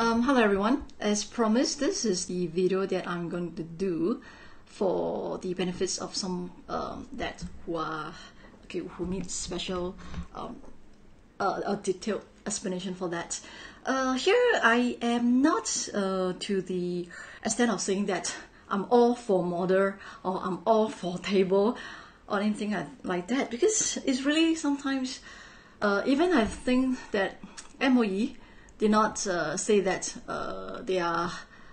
Hello everyone, as promised, this is the video that I'm going to do for the benefits of some who needs special a detailed explanation for that. Here I am not to the extent of saying that I'm all for model or I'm all for table or anything like that, because it's really sometimes even I think that MOE did not say that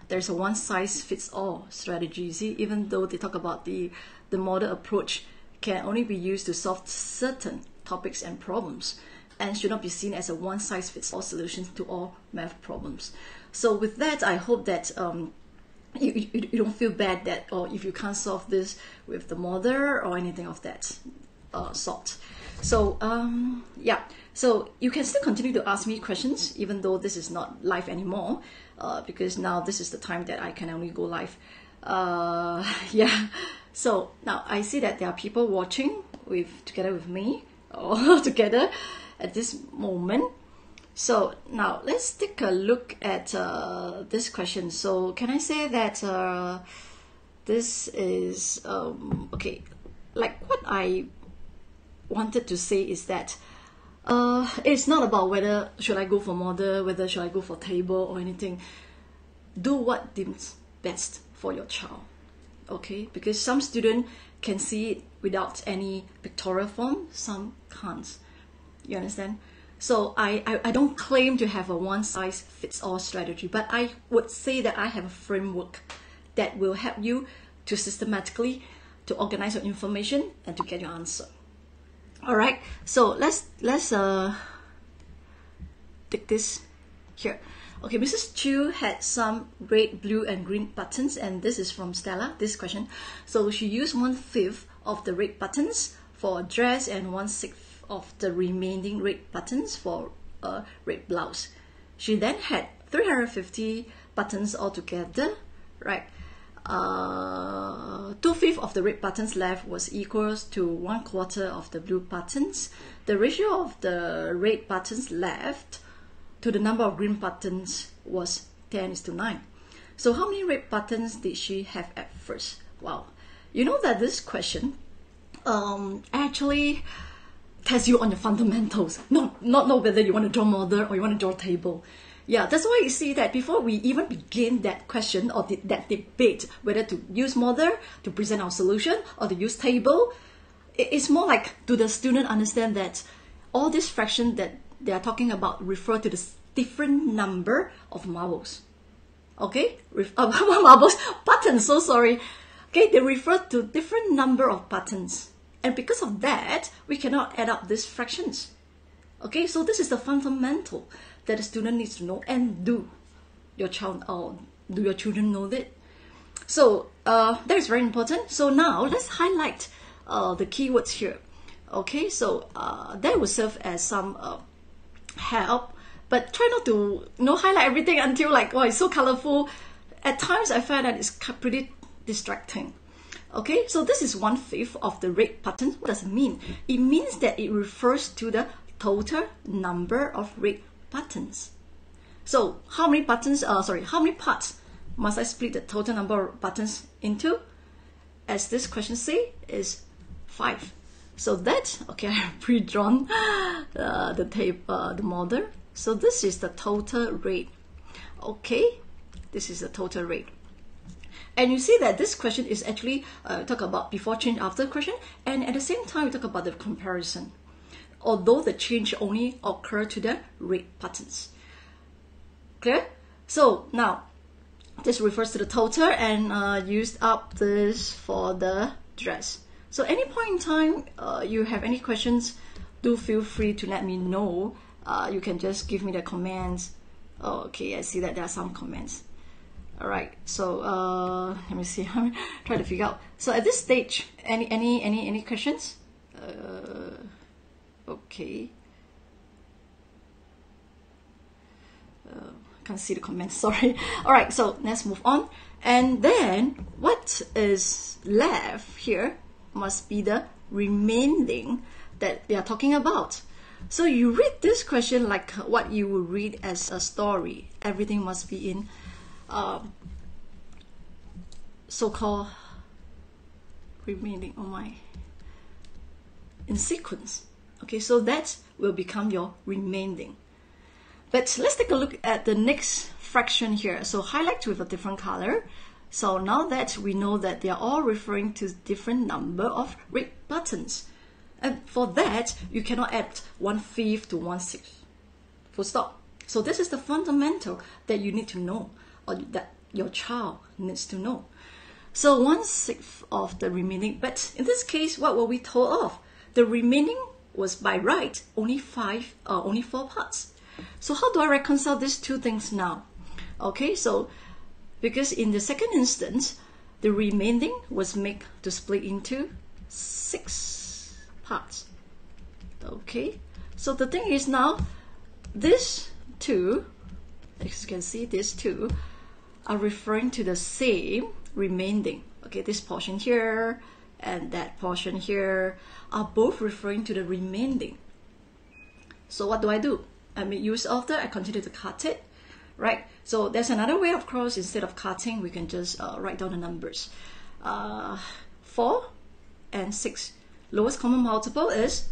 there's a one-size-fits-all strategy. See, even though they talk about the model approach can only be used to solve certain topics and problems, and should not be seen as a one-size-fits-all solution to all math problems. So with that, I hope that you don't feel bad that, or if you can't solve this with the model or anything of that sort. So yeah, so you can still continue to ask me questions, even though this is not live anymore, because now this is the time that I can only go live. Yeah, so now I see that there are people watching together with me, or together at this moment. So now let's take a look at this question. So can I say that this is okay? Like what I wanted to say is that it's not about whether should I go for model, whether should I go for table or anything. Do what deems best for your child, okay? Because some student can see it without any pictorial form, some can't. You understand? So I don't claim to have a one-size-fits-all strategy, but I would say that I have a framework that will help you to systematically to organize your information and to get your answer. All right, so let's take this here. Okay, Mrs. Chu had some red, blue, and green buttons, and this is from Stella, this question. So she used 1/5 of the red buttons for a dress and 1/6 of the remaining red buttons for a red blouse. She then had 350 buttons altogether, right? 2/5 of the red buttons left was equals to 1/4 of the blue buttons. The ratio of the red buttons left to the number of green buttons was 10:9. So how many red buttons did she have at first? Wow, you know that this question actually tests you on your fundamentals, not know whether you want to draw model or you want to draw table. Yeah, that's why you see that before we even begin that question or that debate, whether to use model to present our solution or to use table, it's more like, do the student understand that all these fractions that they are talking about refer to the different number of marbles? Okay, buttons, so sorry. Okay, they refer to different number of buttons. And because of that, we cannot add up these fractions. Okay, so this is the fundamental that the student needs to know, and do your children know that? So that is very important. So now let's highlight the keywords here. Okay, so that will serve as some help, but try not to highlight everything until like, oh, it's so colorful. At times I find that it's pretty distracting. Okay, so this is 1/5 of the red buttons. What does it mean? It means that it refers to the total number of red buttons. So how many parts must I split the total number of buttons into? As this question say, is 5. So that, okay, I have pre-drawn the model. So this is the total red. Okay, this is the total red. And you see that this question is actually talk about before change, after question, and at the same time we talk about the comparison, although the change only occur to the red buttons. Clear? So now this refers to the total, and used up this for the dress. So any point in time you have any questions, do feel free to let me know. You can just give me the comments. Oh, okay, I see that there are some comments. All right, so let me see. I'm trying to figure out. So at this stage, any questions? Okay. I can't see the comments, sorry. All right, so let's move on. And then what is left here must be the remaining that they are talking about. So you read this question like what you would read as a story. Everything must be in so-called remaining in sequence. Okay, so that will become your remaining. But let's take a look at the next fraction here. So highlight with a different color. So now that we know that they are all referring to different number of red buttons. And for that, you cannot add 1/5 to 1/6. Full stop. So this is the fundamental that you need to know, or that your child needs to know. So 1/6 of the remaining, but in this case, what were we told of? The remaining was by right only four parts. So how do I reconcile these two things now? Okay, so because in the second instance, the remaining was made to split into 6 parts. Okay, so the thing is now, these two, as you can see, these two are referring to the same remaining. Okay, this portion here and that portion here are both referring to the remaining. So what do? I make use of that, I continue to cut it, right? So there's another way, of course. Instead of cutting, we can just write down the numbers. 4 and 6. Lowest common multiple is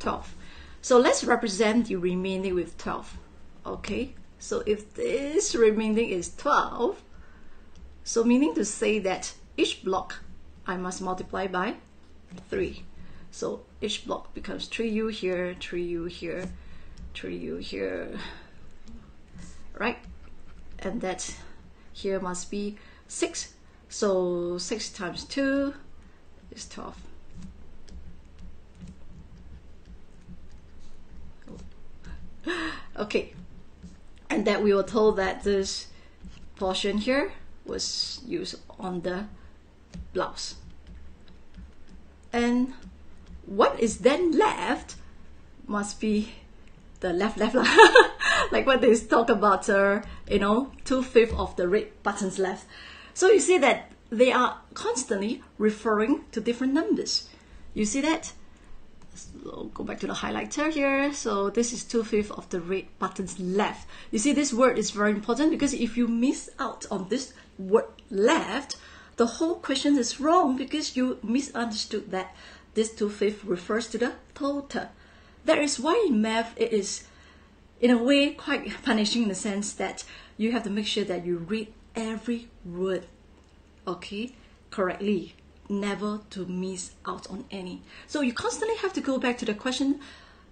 12. So let's represent the remaining with 12. Okay, so if this remaining is 12, so meaning to say that each block I must multiply by 3. So each block becomes 3u here, 3u here, 3u here, right? And that here must be 6. So 6 times 2 is 12. Okay, and that we were told that this portion here was used on the blouse. And what is then left must be the left, like what they talk about, 2/5 of the red buttons left. So you see that they are constantly referring to different numbers. You see that? So go back to the highlighter here. So this is 2/5 of the red buttons left. You see, this word is very important, because if you miss out on this word left, the whole question is wrong, because you misunderstood that this 2/5 refers to the total. That is why in math it is, in a way, quite punishing, in the sense that you have to make sure that you read every word, okay, correctly, never to miss out on any. So you constantly have to go back to the question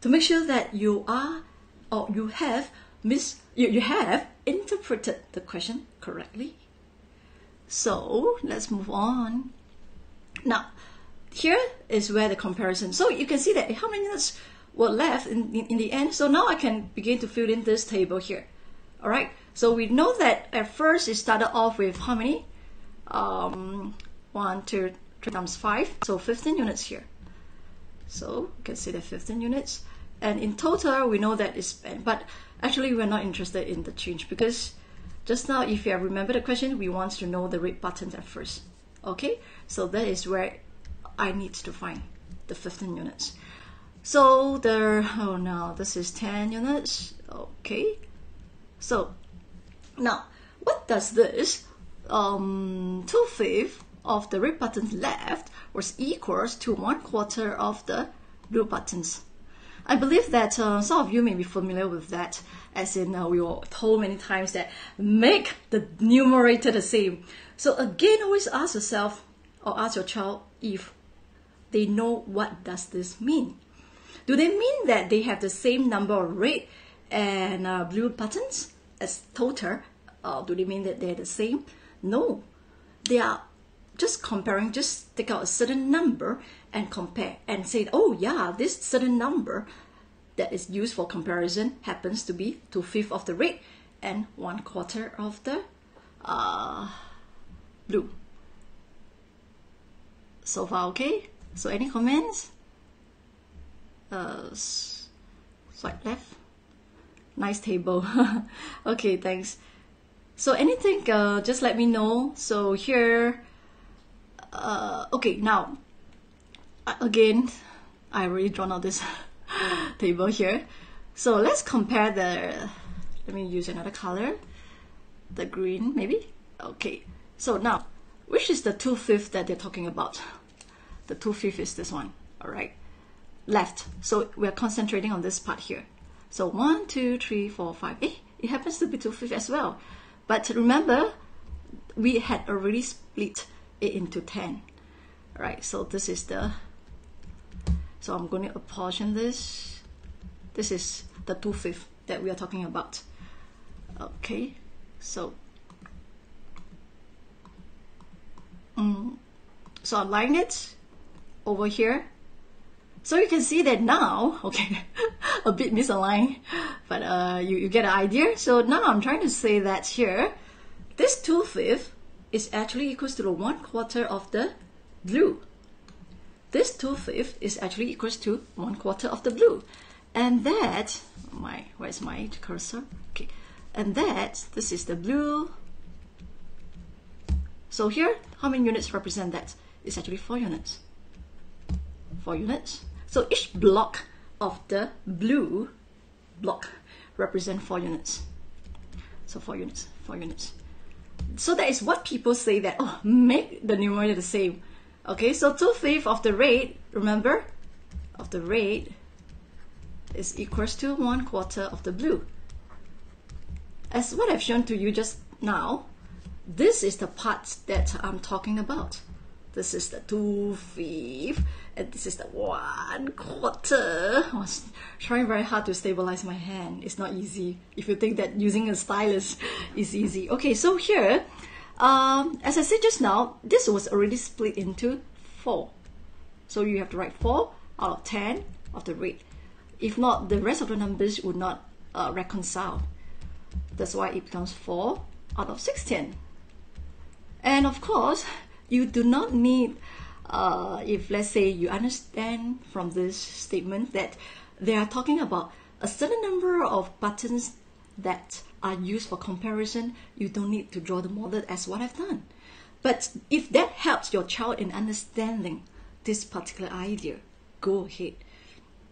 to make sure that you are, or you have interpreted the question correctly. So let's move on. Now, here is where the comparison. So you can see that how many numbers were left in the end. So now I can begin to fill in this table here. All right. So we know that at first it started off with how many? 1, 2, 3 times 5. So 15 units here. So you can see the 15 units. And in total, we know that it's spent. But actually, we're not interested in the change, because just now, if you remember the question, we want to know the red buttons at first. Okay. So that is where I need to find the 15 units. So this is 10 units. Okay. So now, what does this 2/5 of the red buttons left was equals to 1/4 of the blue buttons? I believe that some of you may be familiar with that, as in we were told many times that make the numerator the same. So again, always ask yourself, or ask your child, if they know what does this mean. Do they mean that they have the same number of red and blue buttons as total? Do they mean that they're the same? No, they are just comparing. Just take out a certain number and compare and say, oh yeah, this certain number that is used for comparison happens to be 2/5 of the red and 1/4 of the blue. So far, okay? So any comments? Swipe left. Nice table. Okay, thanks. So anything, just let me know. So here, okay, now, again, I already drawn out this table here. So let's compare the, let me use another color, the green maybe. Okay, so now, which is the 2/5 that they're talking about? The 2/5 is this one, all right, left. So we're concentrating on this part here. So 1, 2, 3, 4, 5, it happens to be 2/5 as well. But remember, we had already split it into 10. All right, so this is the, so I'm going to apportion this. This is the 2/5 that we are talking about. Okay, so so align it over here. So you can see that now, okay, a bit misaligned, but you get an idea. So now I'm trying to say that here, this 2/5 is actually equals to the 1/4 of the blue. This 2/5 is actually equals to 1/4 of the blue. And that, where's my cursor? Okay, and that, this is the blue. So here, how many units represent that? It's actually 4 units. 4 units. So each block of the blue block represent 4 units. So 4 units, 4 units. So that is what people say that, oh, make the numerator the same. Okay, so 2/5 of the red, remember, of the red is equals to 1/4 of the blue. As what I've shown to you just now, this is the part that I'm talking about. This is the 2/5, and this is the 1/4. I was trying very hard to stabilize my hand. It's not easy if you think that using a stylus is easy. Okay, so here, as I said just now, this was already split into 4. So you have to write 4 out of 10 of the red. If not, the rest of the numbers would not reconcile. That's why it becomes 4 out of 16. And of course, you do not need, if let's say you understand from this statement that they are talking about a certain number of buttons that are used for comparison, you don't need to draw the model as what I've done. But if that helps your child in understanding this particular idea, go ahead.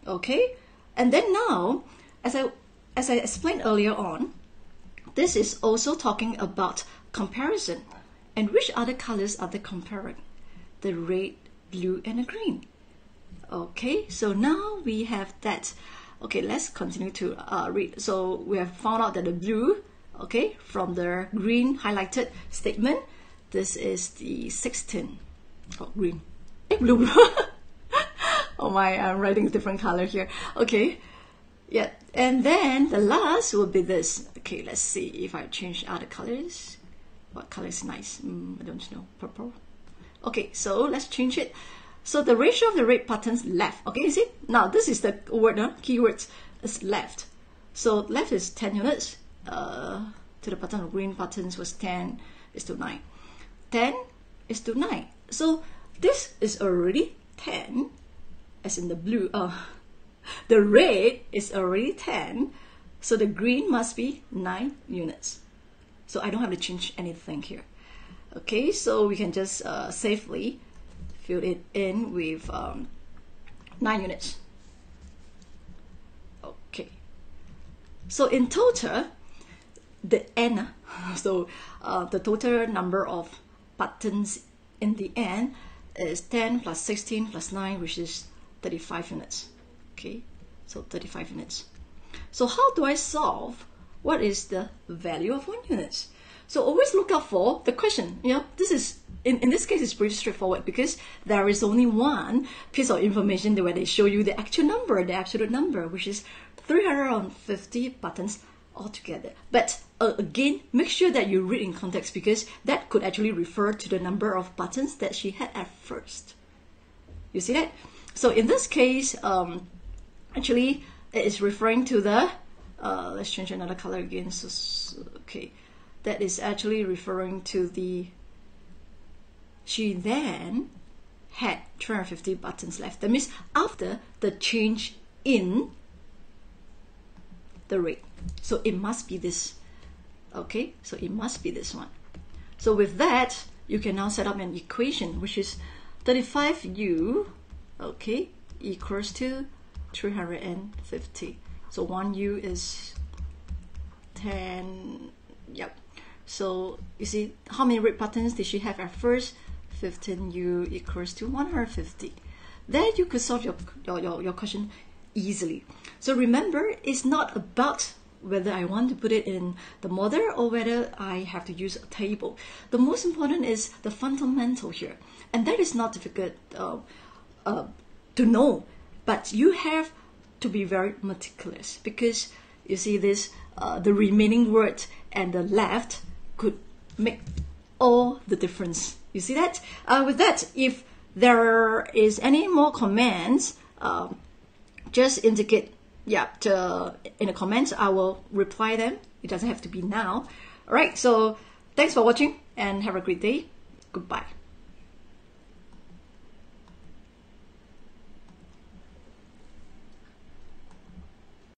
Okay? And then now, as I explained earlier on, this is also talking about comparison. And which other colors are they comparing? The red, blue, and the green. Okay, so now we have that. Okay, let's continue to read. So we have found out that the blue, okay, from the green highlighted statement, this is the 16. Oh, green. Hey, blue. Oh my, I'm writing a different color here. Okay, yeah. And then the last will be this. Okay, let's see if I change other colors. What color is nice? I don't know, purple. Okay, so let's change it. So the ratio of the red buttons left. Okay, you see? Now this is the word, keywords, it's left. So left is 10 units to the button of green buttons was 10:9. 10:9. So this is already 10, as in the blue, the red is already 10. So the green must be 9 units. So I don't have to change anything here. Okay, so we can just safely fill it in with 9 units. Okay. So in total, the N, so the total number of buttons in the end is 10 + 16 + 9, which is 35 units. Okay, so 35 units. So how do I solve? What is the value of 1 unit? So always look out for the question. You know, this is in this case it's pretty straightforward because there is only one piece of information where they show you the actual number, the absolute number, which is 350 buttons altogether. But again, make sure that you read in context because that could actually refer to the number of buttons that she had at first. You see that? So in this case, actually it is referring to the let's change another color again. So, okay, that is actually referring to the. She then had 350 buttons left. That means after the change in the red. So it must be this. Okay, so it must be this one. So with that, you can now set up an equation, which is 35u, okay, equals to 350. So 1U is 10. Yep. So you see how many red buttons did she have at first? 15U equals to 150. Then you could solve your question easily. So remember, it's not about whether I want to put it in the model or whether I have to use a table. The most important is the fundamental here, and that is not difficult to know, but you have to be very meticulous, because you see this the remaining word and the left could make all the difference. You see that? With that, if there is any more comments, just indicate, yeah, in the comments. I will reply them. It doesn't have to be now. All right, so thanks for watching and have a great day. Goodbye.